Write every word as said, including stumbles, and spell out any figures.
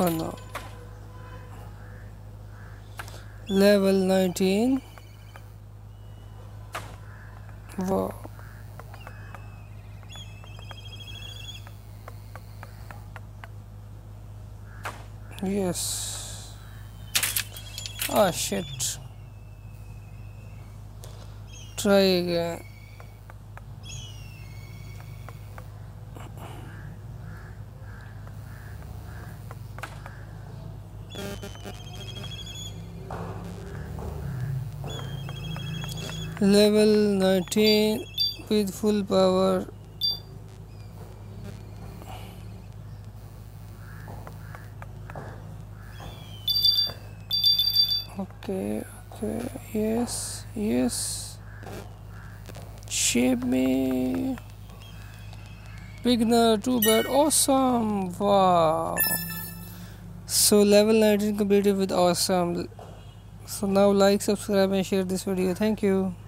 Oh no. Level nineteen. Wow. Yes. Ah, shit. Try again. Level nineteen with full power. Okay, okay, yes, yes. Shape me. Beginner, too bad. Awesome, wow. So level nineteen completed with awesome. So now like, subscribe and share this video. Thank you.